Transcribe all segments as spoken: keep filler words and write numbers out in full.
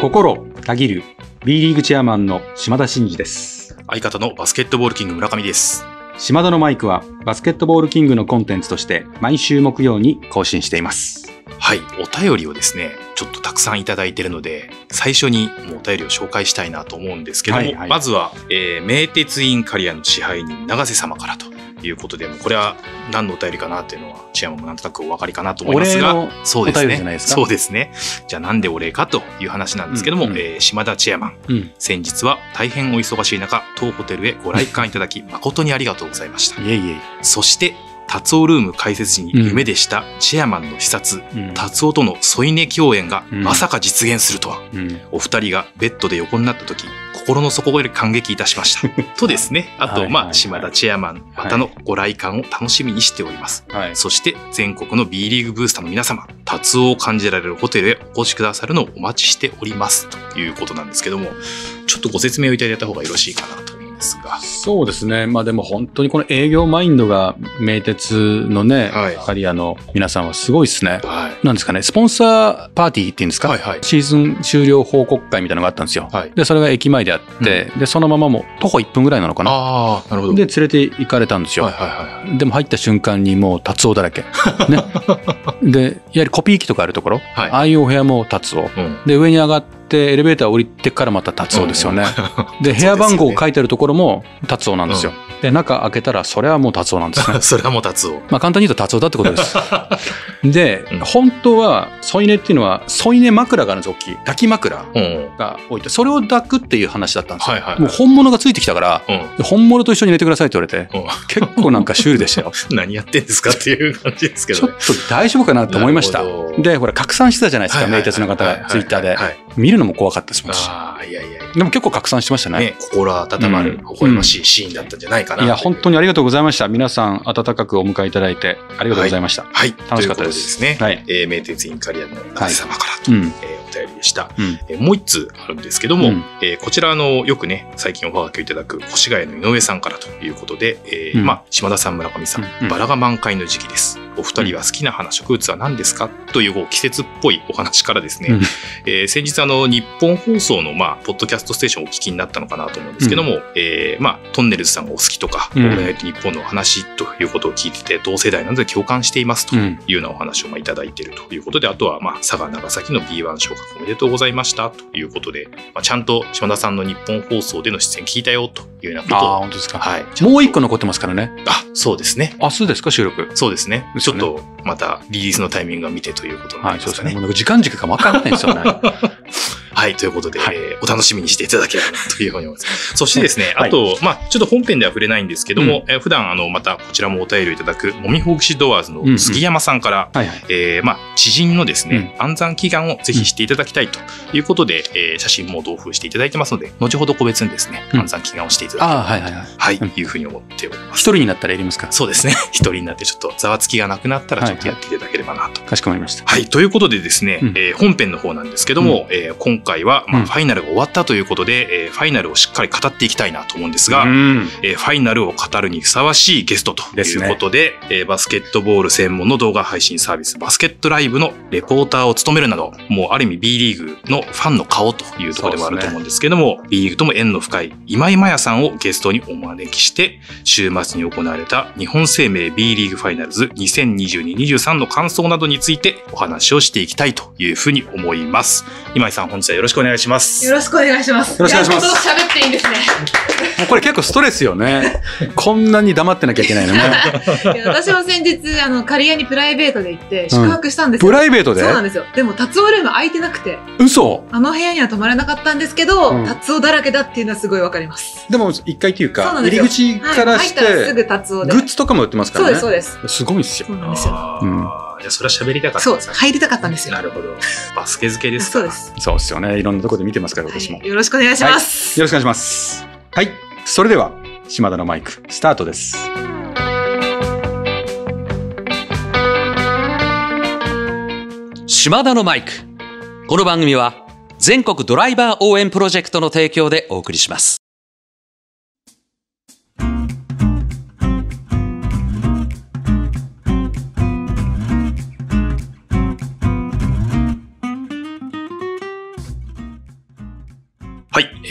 心たぎる B リーグチェアマンの島田真二です。相方のバスケットボールキング村上です。島田のマイクはバスケットボールキングのコンテンツとして毎週木曜に更新しています。はい、お便りをですねちょっとたくさんいただいているので最初にもうお便りを紹介したいなと思うんですけども、はいはい、まずは、えー、名鉄インカリアの支配人永瀬様からということで、もうこれは何のお便りかなっていうのはチェアマンもなんとなくお分かりかなと思いますが、お礼のお便りじゃないですか。そうですね。じゃあなんでお礼かという話なんですけども、うんうん、えー、島田チェアマン、うん、先日は大変お忙しい中当ホテルへご来館いただき誠にありがとうございました。いえいえ。そして達夫ルーム開設時に夢でしたチェアマンの視察、うん、達夫との添い寝共演がまさか実現するとは、うん、お二人がベッドで横になった時心の底より感激いたしましたとですね、あと、まあ、島田チェアマンまたのご来館を楽しみにしております、はい、そして全国の B リーグブースターの皆様、達夫を感じられるホテルへお越しくださるのをお待ちしておりますということなんですけども、ちょっとご説明をいただいた方がよろしいかなと。そうですね、まあ、でも本当にこの営業マインドが名鉄のね、はい、カリアの皆さんはすごいですね、はい、なんですかね、スポンサーパーティーっていうんですか、はいはい、シーズン終了報告会みたいなのがあったんですよ、はい、でそれが駅前であって、うん、でそのままもう徒歩いっぷんぐらいなのかな、あー、なるほど、で連れて行かれたんですよ、はいはいはい、でも入った瞬間にもう達夫だらけ、ね、でいわゆるコピー機とかあるところ、はい、ああいうお部屋も達夫、うん、で上に上がってでエレベーター降りてからまた達夫ですよね、うん、で部屋番号書いてあるところも達夫なんですよ、うん、で中開けたらそれはもう達夫なんですねそれはもう達夫、まあ、簡単に言うと達夫だってことですで、うん、本当は添い寝っていうのは添い寝枕があるんです、大きい抱き枕が置いて、うん、それを抱くっていう話だったんですよ、はいはいはい、もう本物がついてきたから、うん、本物と一緒に寝てくださいって言われて、うん、結構なんかシュールでしたよ何やってんですかっていう感じですけど、ね、ちょっと大丈夫かなと思いました。でほら拡散してたじゃないですか、はいはいはい、名鉄の方がツイッターで、はいはいはい、見るのも怖かったですもん。ああ、いやいや。でも結構拡散してましたね。ね、心温まる、微笑ましいシーンだったんじゃないかな、うん。いや本当にありがとうございました。皆さん温かくお迎えいただいてありがとうございました。はい、はい、楽しかったです。ということでですね。はい、えー、名鉄インカリアの皆様からと、はい、えー、お便りでした。うん、えー、もう一通あるんですけども、うん、えー、こちらのよくね最近おはがきをいただく越谷の井上さんからということで、えーうん、まあ島田さん村上さん、うん、バラが満開の時期です。お二人は好きな花植物は何ですかという季節っぽいお話からですね、うん、えー、先日あの日本放送のまあポッドキャストステーションをお聞きになったのかなと思うんですけども、うん、えー、まあトンネルズさんがお好きとか、うん、オールナイトニッポンの話ということを聞いてて同世代なので共感していますというようなお話をまあいただいているということで、あとはまあ佐賀長崎の ビーワン 昇格おめでとうございましたということで、まあ、ちゃんと島田さんの日本放送での出演聞いたよというようなことを、あ、本当ですか、はい、もう一個残ってますからね。あ、そうですね。明日ですか収録。そうですね。ちょっとまたリリースのタイミングが見てということなんですかね。はい、そうですね。もうなんか時間軸が分からないですよね。はい、ということで、はい、えー、お楽しみにしていただければというふうに思います。そしてですね、はい、あと、まあ、ちょっと本編では触れないんですけども、うん、えー、普段、あの、またこちらもお便りをいただく、もみほぐしドアーズの杉山さんから、うんうん、えー、まあ、知人のですね、うん、暗算祈願をぜひしていただきたいということで、うん、えー、写真も同封していただいてますので、後ほど個別にですね、うん、暗算祈願をしていただきたいと、うん、はい、はい、いうふうに思っております。一人になったらやりますか？そうですね。一人になってちょっとざわつきがなくなったら、ちょっとやっていただければなと。はいはい、かしこまりました。はい、ということでですね、うん、えー、本編の方なんですけども、うん、えー、今回今回はまあファイナルが終わったということで、えー、ファイナルをしっかり語っていきたいなと思うんですが、うん、えー、ファイナルを語るにふさわしいゲストということで、ですね、えー、バスケットボール専門の動画配信サービスバスケットライブのレポーターを務めるなど、もうある意味 B リーグのファンの顔というところでもあると思うんですけども、ね、B リーグとも縁の深い今井麻也さんをゲストにお招きして週末に行われた日本生命 B リーグファイナルズ にせんにじゅうに にじゅうさん の感想などについてお話をしていきたいというふうに思います。今井さん、本日はよろしくお願いします。よろしくお願いします。よろしくお願いします。やっと喋っていいんですね。もうこれ結構ストレスよね。こんなに黙ってなきゃいけないのね。いや、私も先日あのカリアにプライベートで行って宿泊したんですよ。うん、プライベートで？そうなんですよ。でも達夫ルーム空いてなくて。嘘。あの部屋には泊まれなかったんですけど、うん、達夫だらけだっていうのはすごいわかります。でもいっかいというか入り口からして、はい、入ったらすぐ達夫で。グッズとかも売ってますからね。そうですそうです。すごいですよ。そうなんですよ。じゃあそれは喋りたかったんですか？そう、入りたかったんですよ。なるほど。バスケ漬けですか？そうです。そうですよね。いろんなところで見てますから、私も、はい。よろしくお願いします、はい。よろしくお願いします。はい。それでは、島田のマイク、スタートです。島田のマイク。この番組は、全国ドライバー応援プロジェクトの提供でお送りします。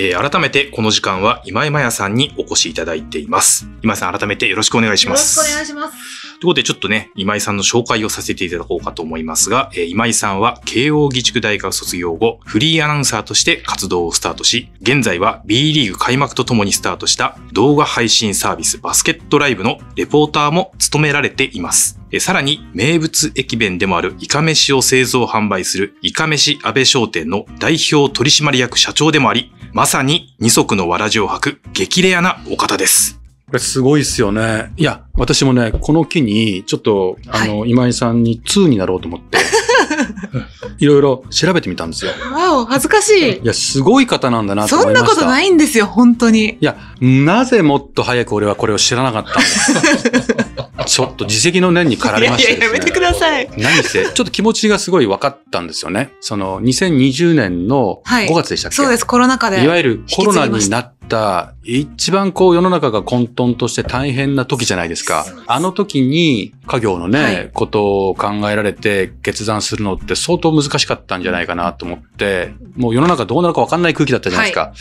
えー、改めてこの時間は今井まやさんにお越しいただいています。今井さん、改めてよろしくお願いします。よろしくお願いします。ということで、ちょっとね、今井さんの紹介をさせていただこうかと思いますが、えー、今井さんは慶応義塾大学卒業後、フリーアナウンサーとして活動をスタートし、現在は B リーグ開幕とともにスタートした動画配信サービスバスケットライブのレポーターも務められています。えー、さらに、名物駅弁でもあるイカ飯を製造販売するイカ飯安倍商店の代表取締役社長でもあり、まさに二足のわらじを履く激レアなお方です。これすごいっすよね。いや、私もね、この機に、ちょっと、あの、はい、今井さんにツーになろうと思って、いろいろ調べてみたんですよ。わお、恥ずかしい。いや、すごい方なんだなと思いました。そんなことないんですよ、本当に。いや、なぜもっと早く俺はこれを知らなかったんだ。ちょっと自責の念に駆られました、ね。いやいや、やめてください。何せ、ちょっと気持ちがすごい分かったんですよね。その、にせんにじゅうねんのごがつでしたっけ、はい、そうです、コロナ禍で。いわゆるコロナになった、一番こう世の中が混沌として大変な時じゃないですか。あの時に、家業のね、はい、ことを考えられて決断するのって相当難しかったんじゃないかなと思って、もう世の中どうなるか分かんない空気だったじゃないですか。はい、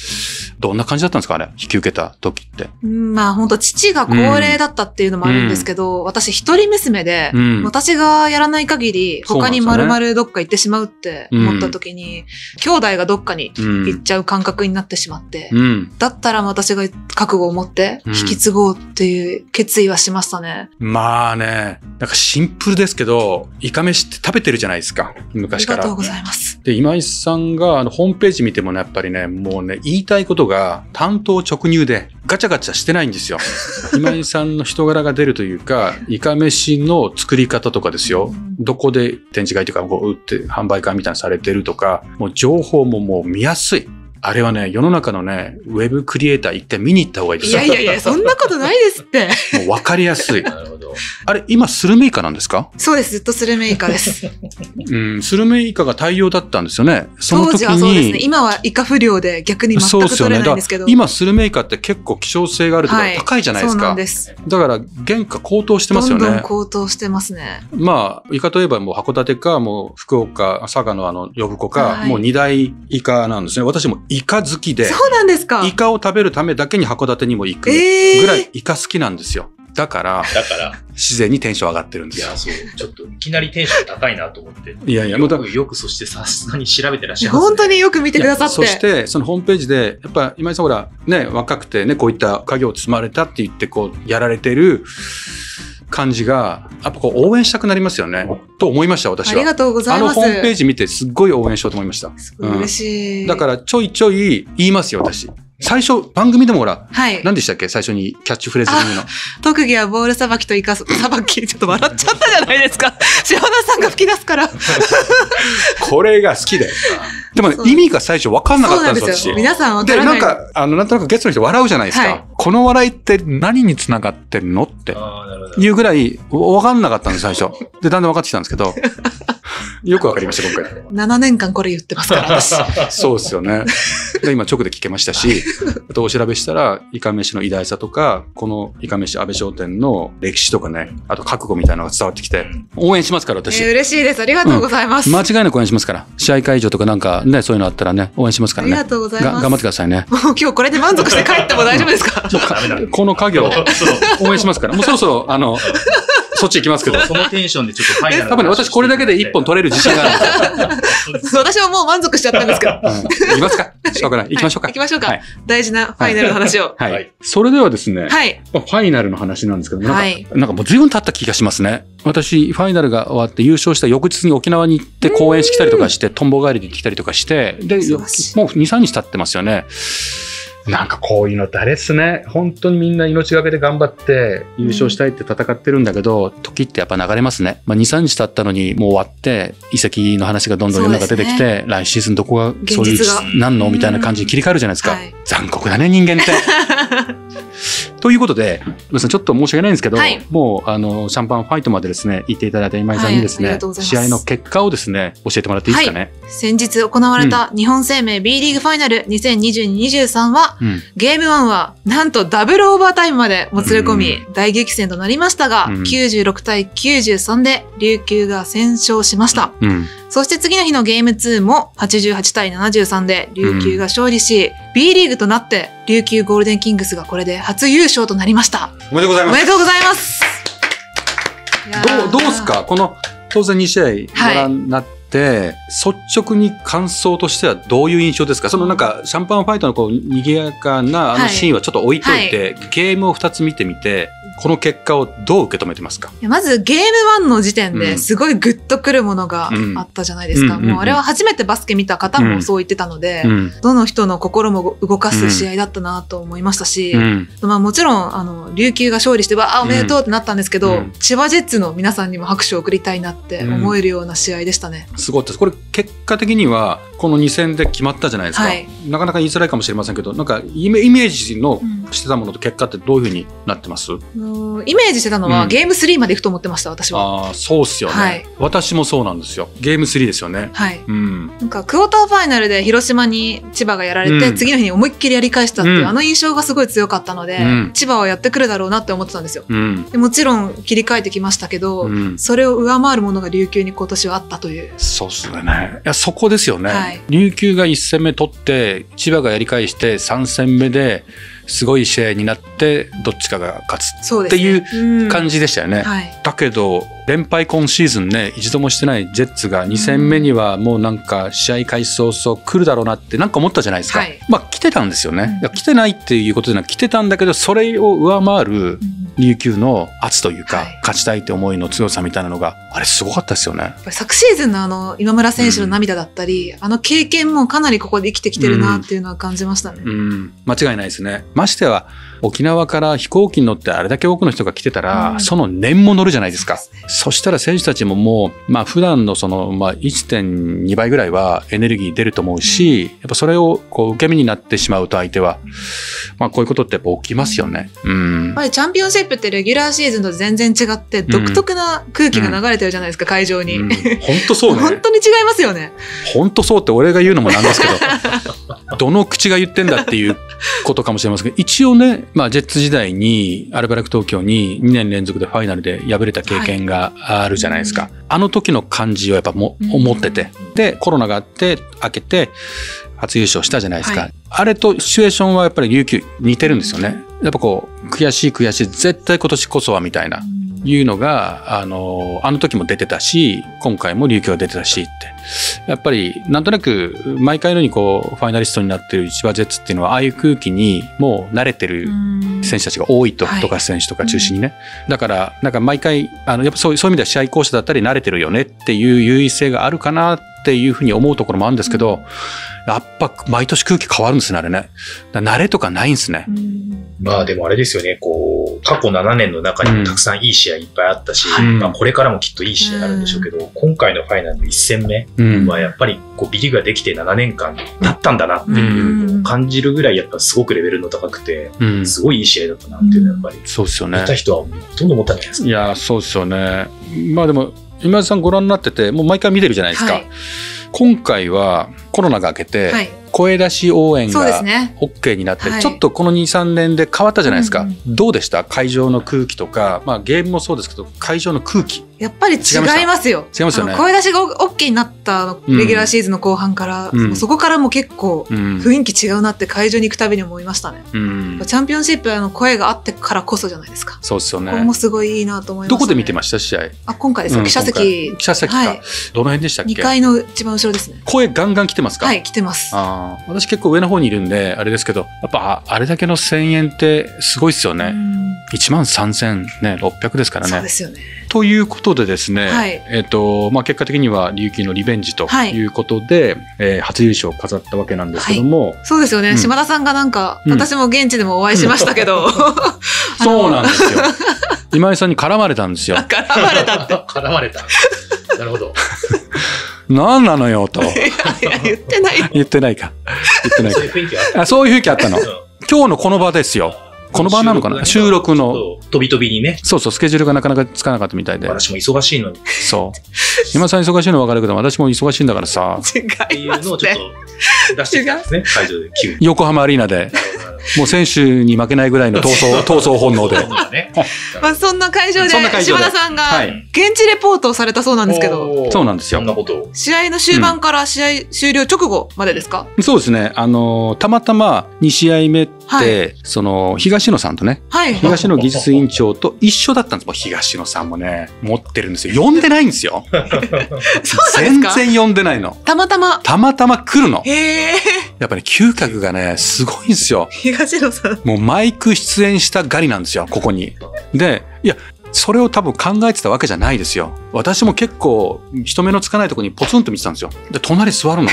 どんな感じだったんですか、あれ、引き受けた時って。うん、まあ本当父が高齢だったっていうのもあるんですけど、うんうん、私一人娘で、うん、私がやらない限り他に丸々どっか行ってしまうって思った時に、うん、兄弟がどっかに行っちゃう感覚になってしまって、うん、だったら私が覚悟を持って引き継ごうっていう決意はしましたね。うん、まあね、なんかシンプルですけど、イカ飯って食べてるじゃないですか、昔から。ありがとうございます。で、今井さんがあのホームページ見てもね、やっぱりね、もうね、言いたいことが単刀直入でガチャガチャしてないんですよ。今井さんの人柄が出るというか、イカ飯の作り方とかですよ。どこで展示会とかこう売って販売会みたいなのされてるとか、もう情報ももう見やすい。あれはね、世の中のね、ウェブクリエイター一回見に行った方がいいですよ。いやいやいや、そんなことないですって。もう分かりやすい。なるほど。あれ、今、スルメイカなんですか？そうです。ずっとスルメイカです。うん、スルメイカが大量だったんですよね。その時に。当時はそうですね。今はイカ不良で逆に全く取れないんですけど。そうですよね。だから今、スルメイカって結構希少性があるとか高いじゃないですか。はい、そうなんです。だから、原価高騰してますよね。どんどん高騰してますね。まあ、イカといえばもう函館か、もう福岡、佐賀のあの、呼子か、はい、もう二大イカなんですね。私もイカ好きで、そうなんですか。イカを食べるためだけに函館にも行くぐらいイカ好きなんですよ。だから、だから自然にテンション上がってるんですよ。いや、そう。ちょっといきなりテンション高いなと思って。いやいや、もうよく、よくそしてさすがに調べてらっしゃいますね。本当によく見てくださって。そして、そのホームページで、やっぱ今井さんほら、ね、若くてね、こういった家業を積まれたって言って、こう、やられてる感じが、やっぱこう応援したくなりますよね。と思いました、私は。ありがとうございます。あのホームページ見て、すっごい応援しようと思いました。嬉しい。だから、ちょいちょい言いますよ、私。最初、番組でもほら、はい、何でしたっけ？最初にキャッチフレーズ組の。特技はボールさばきとイカさばき。ちょっと笑っちゃったじゃないですか。塩田さんが吹き出すから。これが好きで。でもね、意味が最初分かんなかったんですよ。そうなんですよ。皆さん分からない。で、なんか、あの、なんとなくゲストの人笑うじゃないですか。はい、この笑いって何につながってんのっていうぐらい分かんなかったんです、最初。で、だんだん分かってきたんですけど。よくわかりました、今回。ななねんかんこれ言ってますから、私。そうですよね。で、今直で聞けましたし、あとお調べしたら、イカ飯の偉大さとか、このイカ飯安倍商店の歴史とかね、あと覚悟みたいなのが伝わってきて、応援しますから、私。えー、嬉しいです。ありがとうございます、うん。間違いなく応援しますから。試合会場とかなんかね、そういうのあったらね、応援しますからね。ありがとうございます。頑張ってくださいね。もう今日これで満足して帰っても大丈夫ですか？この家業を応援しますから。もうそろそろ、あの、そっち行きますけど。そのテンションでちょっとファイナル。多分ね、私これだけで一本取れる自信があるんです。私はもう満足しちゃったんですけど。行きますか？しょうがない。行きましょうか。行きましょうか。大事なファイナルの話を。はい。それではですね。はい。ファイナルの話なんですけど、なんか、なんかもう随分経った気がしますね。私、ファイナルが終わって優勝した翌日に沖縄に行って公演してきたりとかして、トンボ帰りに来たりとかして、で、もうに、みっか経ってますよね。なんかこういうの誰っすね。本当にみんな命がけで頑張って優勝したいって戦ってるんだけど、うん、時ってやっぱ流れますね。まあ、に、みっか経ったのにもう終わって、移籍の話がどんどん世の中出てきて、ね、来シーズンどこがそういう、なんのみたいな感じに切り替えるじゃないですか。うん、はい、残酷だね、人間って。ということで、皆さんちょっと申し訳ないんですけど、はい、もう、あの、シャンパンファイトまでですね、行っていただいた今井さんにですね、はい、試合の結果をですね、教えてもらっていいですかね。はい、先日行われた日本生命 B リーグファイナルにせんにじゅうに、にじゅうさんは、うん、ゲームワンは、なんとダブルオーバータイムまでもつれ込み、うん、大激戦となりましたが、うん、きゅうじゅうろくたいきゅうじゅうさんで琉球が先勝しました。うんうん、そして次の日のゲームツーもはちじゅうはちたいななじゅうさんで琉球が勝利し、うん、B リーグとなって琉球ゴールデンキングスがこれで初優勝となりました。おめでとうございます。おめでとうございます。どうどうすかこの当然に試合ご覧になって。はいで率直に感想としてはどういう印象ですか？そのなんかシャンパンファイトのこう賑やかなあのシーンはちょっと置いといて、はいはい、ゲームをふたつ見てみてこの結果をどう受け止めてますか？まずゲームワンの時点ですごいグッとくるものがあったじゃないですか。もうあれは初めてバスケ見た方もそう言ってたので、うんうん、どの人の心も動かす試合だったなと思いましたし、うんうん、まあもちろんあの琉球が勝利してわあおめでとうってなったんですけど、うん、千葉ジェッツの皆さんにも拍手を送りたいなって思えるような試合でしたね。すごいです。これ結果的にはこのにせんで決まったじゃないですか、はい、なかなか言いづらいかもしれませんけどなんかイメージのしてたものと結果ってどういうふうになってます？うん、イメージしてたのは、うん、ゲームスリーまでいくと思ってました。私はあそうっすよね、はい、私もそうなんですよ。ゲームスリーですよね。はい、うん、なんかクォーターファイナルで広島に千葉がやられて、うん、次の日に思いっきりやり返したっていう、うん、あの印象がすごい強かったので、うん、千葉はやってくるだろうなって思ってたんですよ、うん、でもちろん切り替えてきましたけど、うん、それを上回るものが琉球に今年はあったという。そうっすね。いやそこですよね、はい、琉球がいち戦目取って千葉がやり返してさん戦目ですごい試合になってどっちかが勝つっていう感じでしたよね、はい、だけど連敗今シーズンね一度もしてないジェッツがに戦目にはもうなんか試合開始早々来るだろうなってなんか思ったじゃないですか、はい、まあ来てたんですよね、うん、来てないっていうことでは来てたんだけどそれを上回る琉球の圧というか、はい、勝ちたいって思いの強さみたいなのがあれすごかったですよね。やっぱ昨シーズンのあの今村選手の涙だったり、うん、あの経験もかなりここで生きてきてるなっていうのは感じましたね、うんうん、間違いないですね。ましては沖縄から飛行機に乗ってあれだけ多くの人が来てたら、うん、その念も乗るじゃないですか。そしたら選手たちももう、まあ、普段のその、まあ、いってんにばいぐらいはエネルギー出ると思うし、やっぱそれをこう受け身になってしまうと相手は、まあ、こういうことってやっぱ起きますよね、うん、やっぱりチャンピオンシップってレギュラーシーズンと全然違って独特な空気が流れてるじゃないですか、うん、会場に、うん、本当そうね本当に違いますよね。本当そうって俺が言うのもなんですけどどの口が言ってんだっていうことかもしれませんけど、一応ね、まあ、ジェッツ時代にアルバルク東京ににねんれんぞくでファイナルで敗れた経験が、はいあるじゃないですか。あの時の感じをやっぱも思ってて、でコロナがあって明けて初優勝したじゃないですか、はい、あれとシチュエーションはやっぱり琉球似てるんですよね。やっぱこう悔しい悔しい絶対今年こそはみたいないうのがあのあの時も出てたし今回も琉球が出てたしってやっぱりなんとなく毎回のようにこうファイナリストになってる千葉ジェッツっていうのはああいう空気にもう慣れてる選手たちが多いと富樫選手とか中心にね、はい、だからなんか毎回あのやっぱそういうそういう意味では試合巧者だったり慣れてるよねっていう優位性があるかなっていうふうに思うところもあるんですけど、やっぱ毎年空気変わるんですねあれね。だから慣れとかないんですね。まあでもあれですよね、こう過去ななねんの中にもたくさんいい試合いっぱいあったし、うん、まあこれからもきっといい試合あるんでしょうけど、うん、今回のファイナルのいち戦目はやっぱりこうビリができてななねんかんだったんだなっていうのを感じるぐらいやっぱすごくレベルの高くて、うん、すごいいい試合だったなっていうのはやっぱり、うん、そうですよね。見た人はほとんど思ったんじゃないですか。いやそうですよね。まあでも今井さんご覧になっててもう毎回見てるじゃないですか、はい、今回はコロナが明けて、はい声出し応援が オーケー になって、ねはい、ちょっとこのにさんねんで変わったじゃないですか、うんうん、どうでした会場の空気とか、まあ、ゲームもそうですけど会場の空気やっぱり違いますよ。違いますよね。声出しが オーケー になったレギュラーシーズンの後半から、うん、そこからも結構雰囲気違うなって会場に行くたびに思いましたね、うん、チャンピオンシップの声があってからこそじゃないですか。そうですよね。ここもすごいいいなと思いました、ね、どこで見てました試合？あ今回ですか、うん、記者席。記者席か、はい、どの辺でしたっけ？にかいの一番後ろですね。声ガンガン来てますか？はい来てます。あ私結構上の方にいるんであれですけどやっぱあれだけのせんえんってすごいですよね。いちまんさんぜんろっぴゃくですからね。そうですよね。ということでですね、はいえーとまあ、結果的には琉球のリベンジということで、はいえー、初優勝を飾ったわけなんですけども、はい、そうですよね、うん、島田さんがなんか、うん、私も現地でもお会いしましたけどそうなんですよ今井さんに絡まれたんですよ。絡まれたって絡まれたなるほどなんなのよと。いやいや言ってない言ってないか言ってないかそういう雰囲気あったの今日のこの場ですよ。この場なのかな収録の飛び飛びにね。そうそうスケジュールがなかなかつかなかったみたいで私も忙しいのにそう今井さん忙しいの分かるけど私も忙しいんだからさ違いますね。っていうのをちょっと出してきたんですね会場で急に横浜アリーナでもう選手に負けないぐらいの闘争、闘争本能で。まあそんな会場で島田さんが現地レポートをされたそうなんですけど。そうなんですよ。試合の終盤から試合終了直後までですか？うん、そうですね。あのたまたまに試合目って、はい、その東野さんとね、はい、東野技術委員長と一緒だったんです。もう東野さんもね持ってるんですよ。呼んでないんですよ。そうなんですか？全然呼んでないの。たまたま。たまたま来るの。へー。やっぱり、ね、嗅覚がねすごいんですよ。東野さんもうマイク出演したガリなんですよ、ここに。でいやそれを多分考えてたわけじゃないですよ。私も結構人目のつかないとこにポツンと見てたんですよ。で隣座るのいっ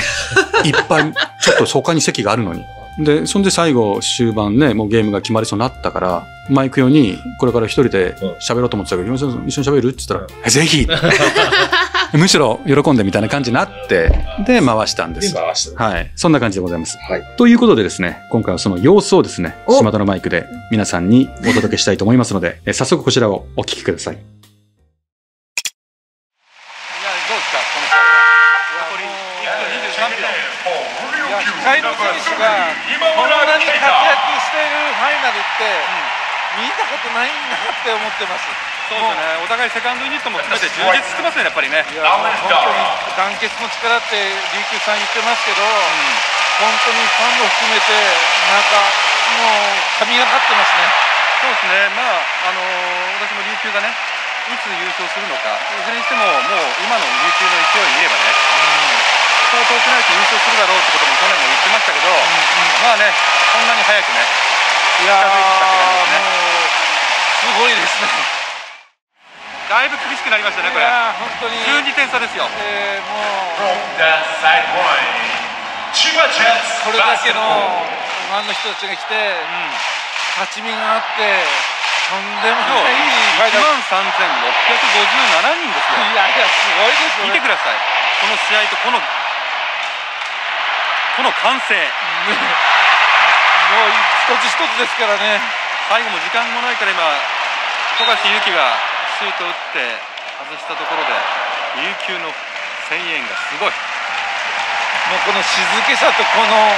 ぱいちょっと他に席があるのに。でそんで最後終盤ねもうゲームが決まりそうになったからマイク用にこれから一人で喋ろうと思ってたけど、うん、一緒に喋るって言ったら「ぜひ!」むしろ喜んでみたいな感じになってで回したんです。で回した、ね、はい、そんな感じでございます、はい、ということでですね今回はその様子をですね島田のマイクで皆さんにお届けしたいと思いますので早速こちらをお聞きください。斉藤選手がこんなに活躍しているファイナルって見たことないなって思ってます。そうですね、お互いセカンドユニットも含めて充実してますね、やっぱりね。いや本当に団結の力って琉球さん言ってますけど、うん、本当にファンも含めてなんかもう神がかってますね。そうですね、まああのー、私も琉球がねいつ優勝するのか、いずれにしてももう今の琉球の勢い見ればね、うん、そう遠くないと優勝するだろうってことも去年も言ってましたけど、うんうん、まあね、こんなに早くね、近づいてきたって感じですね。すごいですね。だいぶ厳しくなりましたね、これ。本当にじゅうにてん差ですよ。えー、もうこれだけのファンの人たちが来て、うん、立ち見があって。とんでもない いちまんさんぜんろっぴゃくごじゅうななにんですよ。いやいやすごいですよね。見てください、この試合とこのこの歓声、ね、もう一つ一つですからね。最後も時間もないから今富樫勇樹がシュートを打って外したところで琉球の声援がすごい。もうこの静けさとこの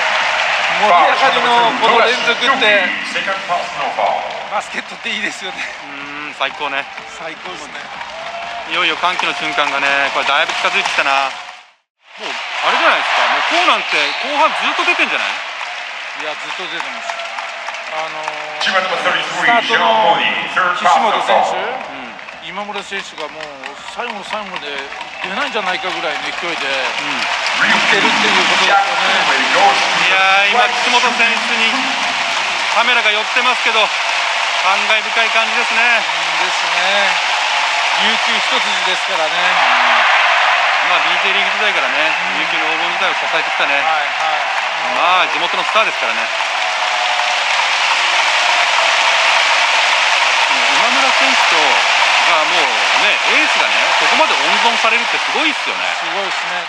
盛り上がりのこの連続ってバスケットっていいですよね。うん、最高ね。最高ですね。いよいよ歓喜の瞬間がね、これだいぶ近づいてきたな。もうあれじゃないですか。もうこうなんて後半ずっと出てんじゃない？いやずっと出てます。あのー、スタートの岸本選手、うん、今村選手がもう最後の最後で出ないんじゃないかぐらいの勢いで。うん、いってるっていうことですよね。いやー今、岸本選手にカメラが寄ってますけど、感慨深い感じですね。ですね。琉球一筋ですからね。まあ ビージェー リーグ時代からね、琉球の黄金時代を支えてきたね。はいはい。まあ地元のスターですからね。今村選手とがもうねエースがねここまで温存されるってすごいですよね。すごいですね。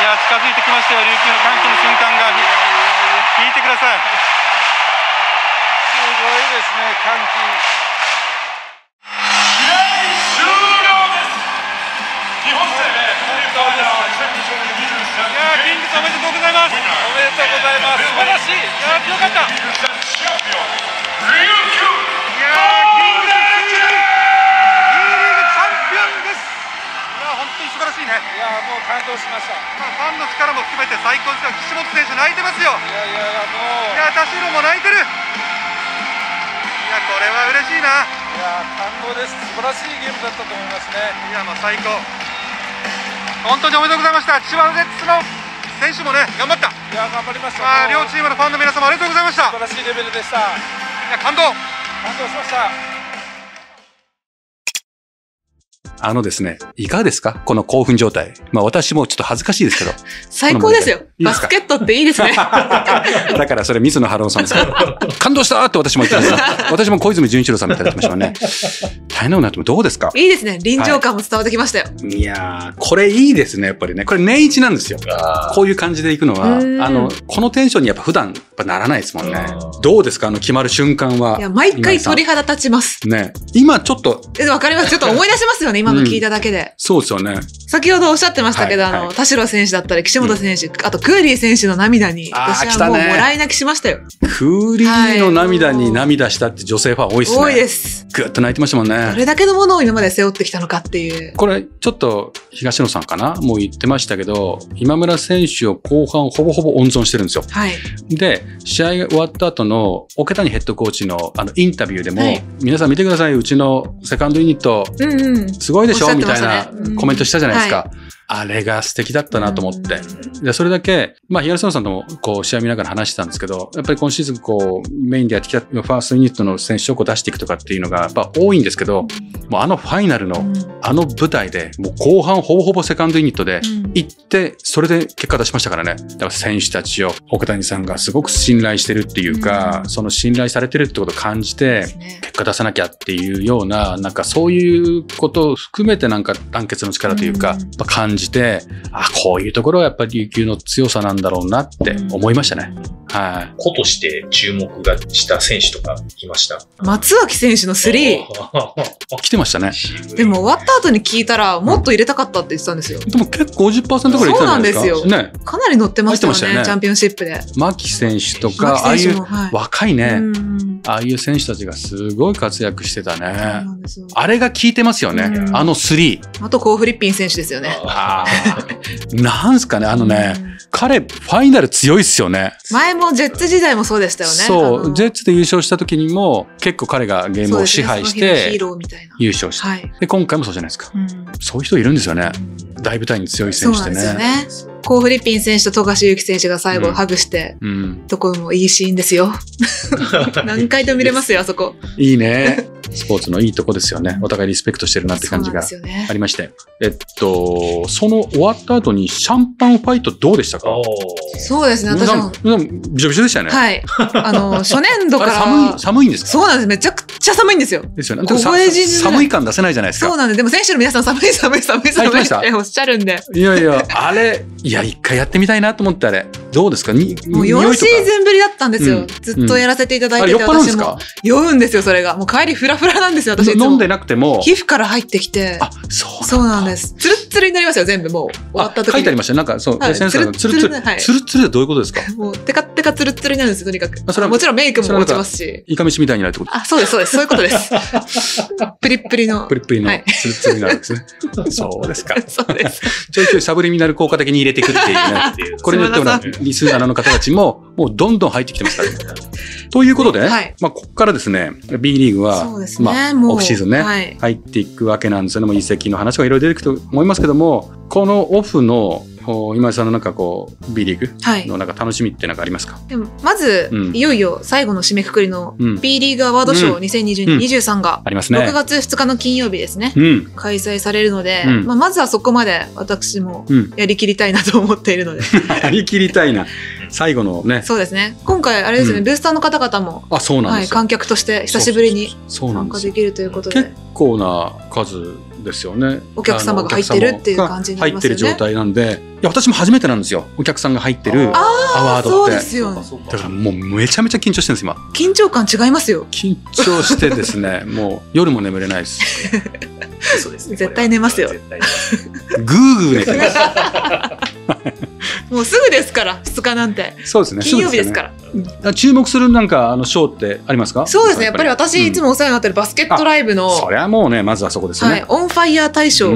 いや近づいてきましたよ、琉球の歓喜の瞬間が。聞いてください、すごいですね、歓喜。試合終了です。日本生命交流カーブ、いやー、キングスおめでとうございます。おめでとうございます。素晴らしい。いやー、強かった。いやー、いやもう感動しました、まあ、ファンの力も含めて最高ですよ。岸本選手、泣いてますよ。いやいや、もういや、田代も泣いてる。いや、これは嬉しいな。いや、感動です。素晴らしいゲームだったと思いますね。いや、もう最高、本当におめでとうございました。千葉ジェッツの選手もね、頑張った。いや、頑張りました、まあ、両チームのファンの皆様、ありがとうございました。素晴らしいレベルでした。いや、感動、感動しました。あのですね、いかがですかこの興奮状態。まあ私もちょっと恥ずかしいですけど。最高ですよ。バスケットっていいですね。だからそれ水野晴郎さんですけど。感動したーって私も言ってました。私も小泉純一郎さんみたいになってましたね。大変なことになってもどうですか？いいですね。臨場感も伝わってきましたよ。はい、いやー、これいいですね、やっぱりね。これ年一なんですよ。こういう感じでいくのは、あの、このテンションにやっぱ普段ぱならないですもんね。どうですか、あの決まる瞬間は。いや、毎回鳥肌立ちます。ね、今ちょっと。え、わかります。ちょっと思い出しますよね、今の聞いただけで。うん、そうですよね。先ほどおっしゃってましたけど、はい、あの、田代選手だったり、岸本選手、うん、あとクーリー選手の涙に、私はもうもらい泣きしましたよ。クーリーの涙に涙したって女性ファン多いですね。多いです。ぐっと泣いてましたもんね。どれだけのものを今まで背負ってきたのかっていう。これ、ちょっと、東野さんかなもう言ってましたけど、今村選手を後半ほぼほぼ温存してるんですよ。はい、で、試合が終わった後の桶谷ヘッドコーチのあのインタビューでも、はい、皆さん見てください、うちのセカンドユニット、うんうん、すごいでしょ、しみたいなコメントしたじゃないですか。うん、はい、あれが素敵だったなと思って。で、それだけ、まあ、東野さんとも、こう、試合見ながら話してたんですけど、やっぱり今シーズン、こう、メインでやってきた、ファーストユニットの選手をこう出していくとかっていうのが、やっぱ多いんですけど、もうあのファイナルの、あの舞台で、もう後半ほぼほぼセカンドユニットで行って、それで結果出しましたからね。だから選手たちを、奥谷さんがすごく信頼してるっていうか、その信頼されてるってことを感じて、結果出さなきゃっていうような、なんかそういうことを含めて、なんか団結の力というか、感じして、あ、こういうところはやっぱり琉球の強さなんだろうなって思いましたね。はい。個として注目がした選手とかいました。松脇選手のスリー。来てましたね。でも終わった後に聞いたら、もっと入れたかったって言ってたんですよ。でも結構 ごじゅっパーセント ぐらい入れたんですか。そうなんですよ。かなり乗ってましたよね。チャンピオンシップで。牧選手とか、ああいう若いね、ああいう選手たちがすごい活躍してたね。あれが効いてますよね。あのスリー。あとコー・フリッピン選手ですよね。なんすかね、あのね、彼、ファイナル強いっすよね。前もジェッツ時代もそうでしたよね。そう、ジェッツで優勝した時にも、結構彼がゲームを支配して、優勝して。で、今回もそうじゃないですか。そういう人いるんですよね。大舞台に強い選手ってね。コー・フリッピン選手と富樫勇樹選手が最後ハグして、とこもいいシーンですよ。何回でも見れますよ、あそこ。いいね。スポーツのいいとこですよね。お互いリスペクトしてるなって感じがありまして。えっと、その終わった後にシャンパンファイトどうでしたか？そうですね、私も。びしょびしょでしたよね。はい。あの、初年度から。寒い、寒いんですか？そうなんです。めちゃくちゃ寒いんですよ。ですよね。寒い感出せないじゃないですか。そうなんです。でも選手の皆さん寒い寒い寒い寒いっておっしゃるんで。いやいや、あれ、いや、一回やってみたいなと思ってあれ。どうですか？もうよんシーズンぶりだったんですよ。ずっとやらせていただいてて、私も酔うんですよ、それが。もう帰りフラフラなんですよ、私。飲んでなくても。皮膚から入ってきて。あ、そうなんです。ツルツルになりますよ、全部もう。終わった時。書いてありました。なんか、そう、先生のツルツル。ツルツルってどういうことですか？もう、テカテカツルツルになるんですよ、とにかく。もちろんメイクも落ちますし。イカ飯みたいになるってこと？あ、そうです、そうです。そういうことです。プリップリの。プリップリのツルツルになるんですね。そうですか。そうです。ちょいちょいサブリミナル効果的に入れていくっていうね。これによってほら、リスナーの方たちも、もうどんどん入ってきてますからね。ということで、はい、まあここからですね、B リーグは、ね、まあオフシーズンね、はい、入っていくわけなんですよね。もう移籍の話がいろいろ出てくると思いますけども、このオフの今井さんのなんかこう B リーグのなんか楽しみってなんかありますか？でもまず、うん、いよいよ最後の締めくくりの B リーグアワードショーにせんにじゅうに にじゅうさんがろくがつふつかの金曜日ですね、うん、開催されるので、うん、まあまずはそこまで私もやりきりたいなと思っているので、うん、やりきりたいな。最後のね。そうですね。今回あれですね、うん、ブースターの方々も、あ、そうなんですよ、はい、観客として久しぶりに参加できるということで。結構な数ですよね。お客様が入ってるっていう感じになりますよね。入ってる状態なんで、いや私も初めてなんですよ。お客さんが入ってるアワードって。そうですよね。だからもうめちゃめちゃ緊張してるんです今。緊張感違いますよ。緊張してですね、もう夜も眠れないです。そうですね。絶対寝ますよ。グーグー寝てます。もうすぐですから、ふつかなんて。そうですね。金曜日ですから。注目するなんか、あの、ショーってありますか？そうですね。やっぱり私、いつもお世話になってるバスケットライブの。そりゃもうね、まずはそこですね。はい。オンファイヤー大賞。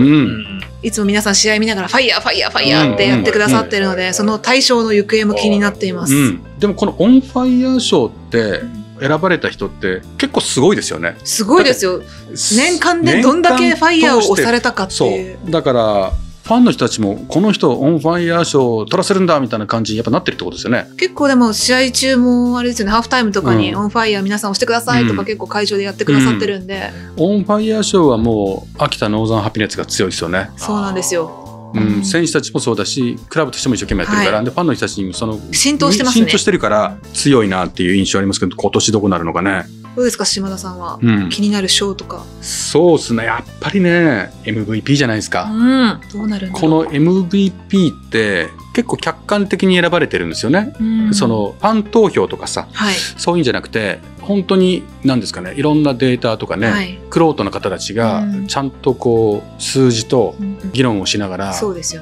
いつも皆さん試合見ながら、ファイヤー、ファイヤー、ファイヤーってやってくださってるので、その大賞の行方も気になっています。でもこのオンファイヤー賞って、選ばれた人って結構すごいですよね。すごいですよ。年間でどんだけファイヤーを押されたかっていう。そう。だから、ファンの人たちもこの人オンファイヤー賞を取らせるんだみたいな感じにやっぱなってるってことですよね。結構でも試合中もあれですよね、ハーフタイムとかにオンファイヤー皆さん押してくださいとか結構会場でやってくださってるんで、うんうん、オンファイヤー賞はもう秋田ノーザンハピネスが強いですよね。そうなんですよ。うん、選手たちもそうだしクラブとしても一生懸命やってるから、はい、でファンの人たちにもその浸透してますね。浸透してるから強いなっていう印象ありますけど、今年どこなるのかね。どうですか島田さんは、うん、気になる賞とか。そうですね、やっぱりね エムブイピー じゃないですか、うん、どうなるんだろう。この エムブイピー って結構客観的に選ばれてるんですよね、うん、そのファン投票とかさ、はい、そういうんじゃなくて本当に何ですかね、いろんなデータとかね、はい、クロートの方たちがちゃんとこう数字と議論をしながら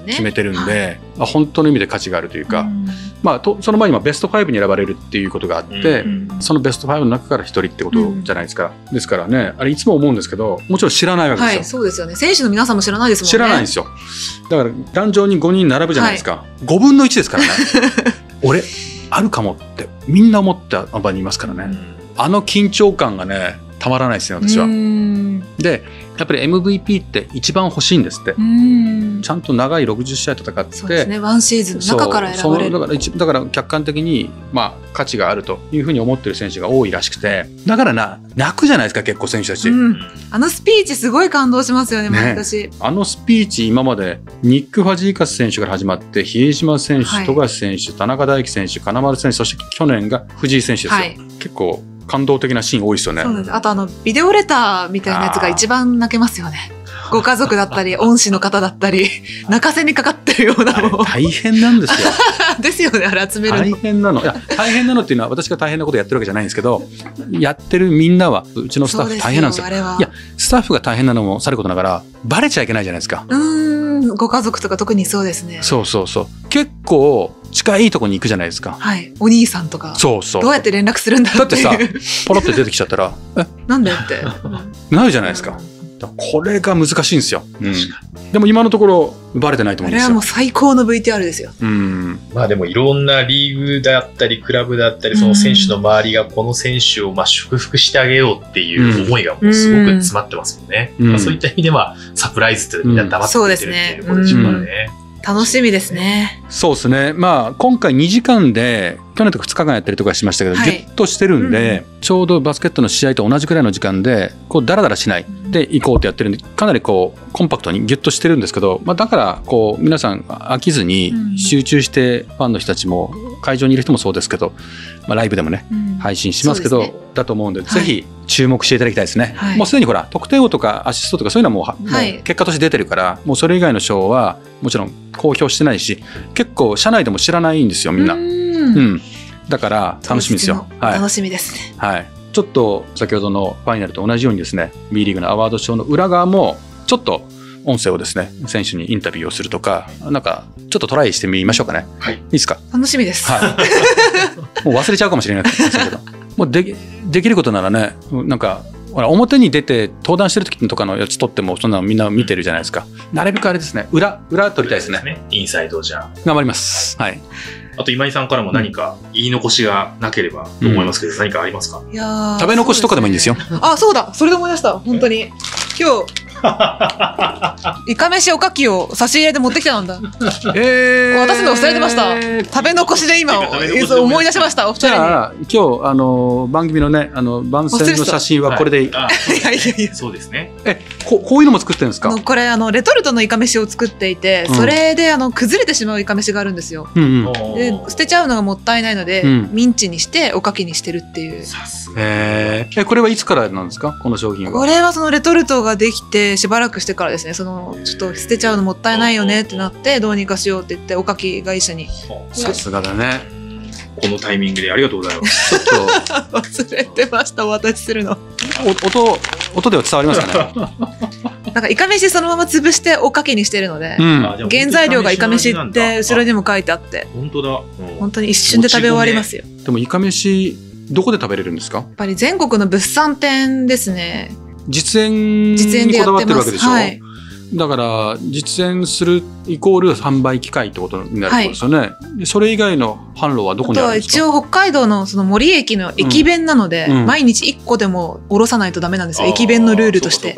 決めてるんで、本当の意味で価値があるというか、うん、まあ、とその前にベストファイブに選ばれるっていうことがあって、うん、そのベストファイブの中から一人ってことじゃないですか、うん、ですからね、あれいつも思うんですけど、もちろん知らないわけですよ、はい、そうですよね、選手の皆さんも知らないですもんね。知らないんですよ。だから壇上にごにん並ぶじゃないですか、はい、ごぶんのいちですからね俺あるかもってみんな思った場にいますからね、うん、あの緊張感がねたまらないですね私は。でやっぱり エムブイピー って一番欲しいんですって。ちゃんと長いろくじゅっしあい戦って、そうですね、ワンシーズンの中から選ばれる。だから、だから客観的に、まあ、価値があるというふうに思ってる選手が多いらしくて、だからな泣くじゃないですか結構選手たち、うん、あのスピーチすごい感動しますよね毎年、ね、あのスピーチ今までニック・ファジーカス選手から始まって比江島選手、富樫選手、田中大輝選手、金丸選手、そして去年が藤井選手ですよ、はい、結構感動的なシーン多いですよね。そうです。あとあのビデオレターみたいなやつが一番泣けますよね。ご家族だったり恩師の方だったり泣かせにかかってるようなの大変なんですよですよね、あれ集めるの大変なの。いや大変なのっていうのは私が大変なことやってるわけじゃないんですけどやってるみんなはうちのスタッフ大変なんですよ。いやスタッフが大変なのもさることながらバレちゃいけないじゃないですか。うーん、ご家族とか特にそうですね。そうそうそう、結構近いとこに行くじゃないですか、はい、お兄さんとか。そうそう、どうやって連絡するんだろうっていう。だってさポロって出てきちゃったらえなんだよってなるじゃないですか、うん、これが難しいんですよ、うん、でも今のところバレてないと思うんですよ。あれはもう最高の ブイティーアール ですよ、うん、まあでもいろんなリーグだったりクラブだったりその選手の周りがこの選手をまあ祝福してあげようっていう思いがもうすごく詰まってますもんね、うん、まあそういった意味ではサプライズってみんな黙ってくれてるっていうところでしょうからね。楽しみですね。そうですね、まあ、今回にじかんで去年とかふつかかんやったりとかしましたけど、はい、ギュッとしてるんで、うん、ちょうどバスケットの試合と同じくらいの時間でこうダラダラしないで行こうとやってるんでかなりこうコンパクトにギュッとしてるんですけど、まあ、だからこう皆さん飽きずに集中してファンの人たちも会場にいる人もそうですけど、まあ、ライブでもね、うん、配信しますけど、ね、だと思うんで、はい、ぜひ注目していただきたいですね、はい、もうすでにほら得点王とかアシストとかそういうのはもう、はい、もう結果として出てるから、もうそれ以外の賞はもちろん公表してないし結構社内でも知らないんですよみんな。うん、うん、だから楽しみですよ。楽しみですね、はいはい、ちょっと先ほどのファイナルと同じようにですね B リーグのアワード賞の裏側もちょっと音声をですね選手にインタビューをするとかなんかちょっとトライしてみましょうかね、はい、いいですか。楽しみです、はい、もう忘れちゃうかもしれないですけどもう で, できることならね、なんか表に出て登壇してる時とかのやつ撮ってもそんなのみんな見てるじゃないですか。なるべくあれですね、裏裏撮りたいです ね, ですねインサイド。じゃあ頑張ります、はい。あと今井さんからも何か言い残しがなければと思いますけど、うん、何かありますか。いや食べ残しとかでもいいんですよ。そうですね、あそうだ、それで思い出した。本当に今日いかめしおかきを差し入れで持ってきたんだ、えー、私の忘れてました。食べ残しで今思い出しました。お二人に今日あの番組のねあの番宣の写真はこれでいい、はい、いやいやいやそうですね。え こ, こういうのも作ってるんですか。これあのレトルトのいかめしを作っていて、それであの崩れてしまういかめしがあるんですよ、うんうん、で捨てちゃうのがもったいないので、うん、ミンチにしておかきにしてるっていう。えー、これはいつからなんですかこの商品は。これはそのレトルトができてしばらくしてからですね。そのちょっと捨てちゃうのもったいないよねってなってどうにかしようって言っておかき会社に。さすがだね、このタイミングでありがとうございます。ちょっと忘れてました、お渡しするの。音音では伝わりますかねなんかイカ飯そのまま潰しておかきにしてるので、うん、原材料がイカ飯って後ろにも書いてあって。本当だ、うん、本当に一瞬で食べ終わりますよ。でもイカ飯どこで食べれるんですか。やっぱり全国の物産展ですね。実演にこだわってるわけでしょ、はい、だから実演するイコール販売機会ってことになるんですよね、はい、それ以外の販路はどこにあるんですか。あとは一応北海道のその森駅の駅弁なので、うん、毎日いっこでもおろさないとダメなんですよ、うん、駅弁のルールとして。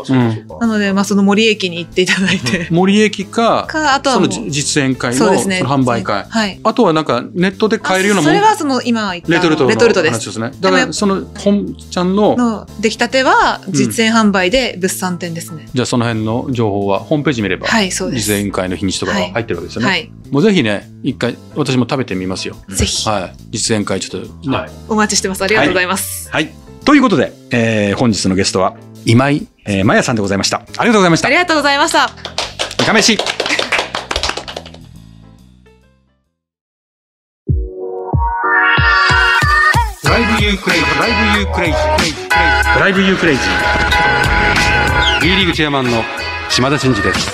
なのでまあその森駅に行っていただいて、うん、森駅か、かあとはその実演会のその販売会、はい、あとはなんかネットで買えるようなもの。それはその今言ったレトルトの話ですね。だからその本ちゃんのの出来たては実演販売で物産展ですね、うん、じゃあその辺の情報はホームページ見れば、はい、そうです。実演会の日にちとか入ってるわけですよね、はい、もうぜひね一回私も食べてみますよ、ぜひ、はい、実演会ちょっと、はい、お待ちしてます。ありがとうございます、はいはい。ということで、えー、本日のゲストは今井マヤさんでございました。ありがとうございました。ありがとうございました。いかめし。ドライブユークレイジー、ドライブユークレイジー、ドライブユークレイジー。Bリーグチェアマンの島田真二です。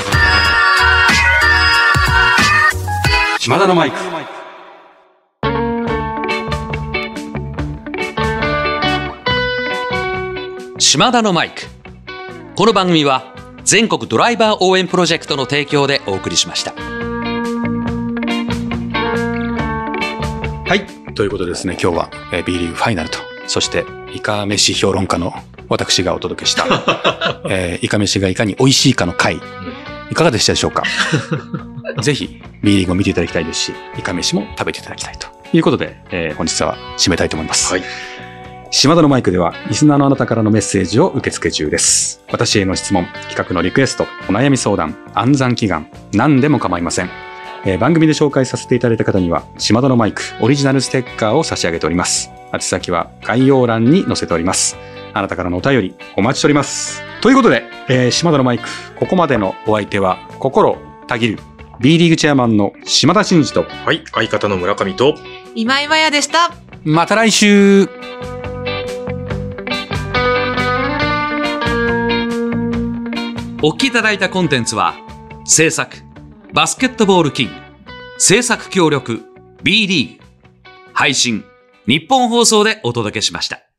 島田のマイク。島田のマイク。この番組は全国ドライバー応援プロジェクトの提供でお送りしました。はい、ということでですね、今日は B リーグファイナルと、そしていかめし評論家の私がお届けした、えー、いかめしがいかに美味しいかの回、いかがでしたでしょうか。ぜひ B リーグを見ていただきたいですし、いかめしも食べていただきたいということで、えー、本日は締めたいと思います。はい、島田のマイクではリスナーのあなたからのメッセージを受け付け中です。私への質問、企画のリクエスト、お悩み相談、暗算祈願、何でも構いません。えー、番組で紹介させていただいた方には島田のマイクオリジナルステッカーを差し上げております。宛先は概要欄に載せております。あなたからのお便りお待ちしております。ということで、えー、島田のマイク、ここまでのお相手は心たぎる B リーグチェアマンの島田真二と、はい、相方の村上と今井真也でした。また来週。お聞きいただいたコンテンツは、制作バスケットボールキング、制作協力 B リーグ、配信日本放送でお届けしました。